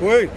Oui.